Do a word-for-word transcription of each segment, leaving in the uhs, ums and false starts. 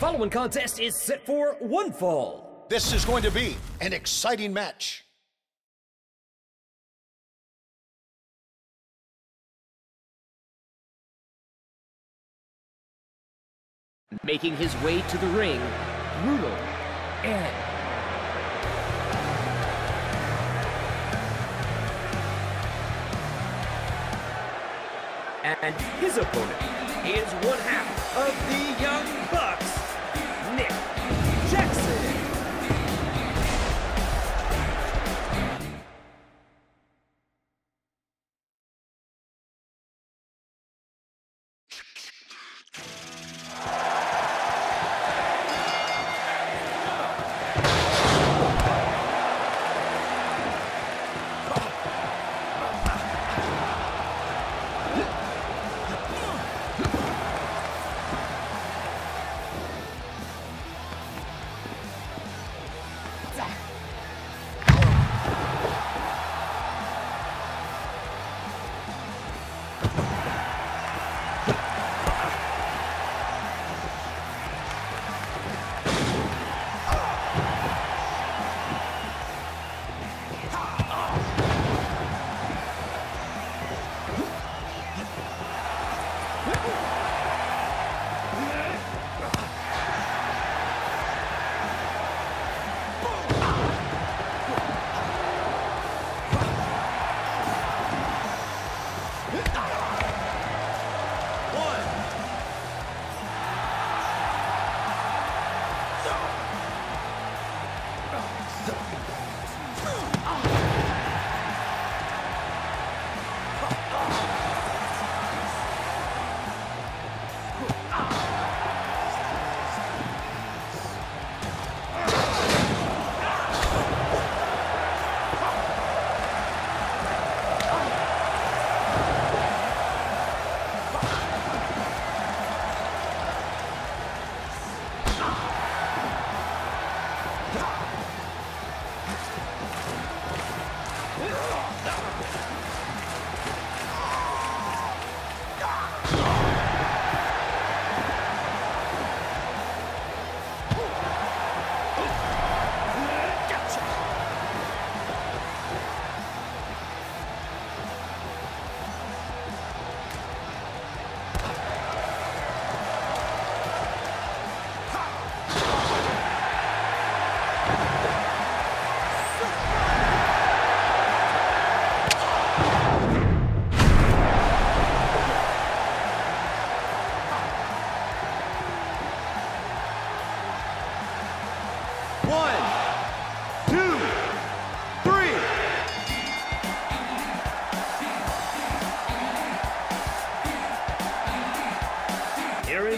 The following contest is set for one fall. This is going to be an exciting match. Making his way to the ring, Brutal and and his opponent is one half of the Young Bucks, Nick Jackson.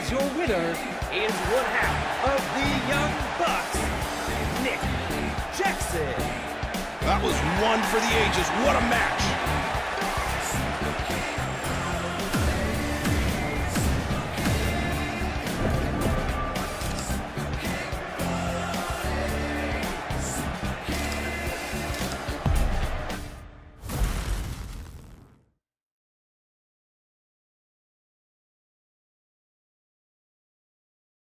Your winner is one half of the Young Bucks, Nick Jackson. That was one for the ages. What a match!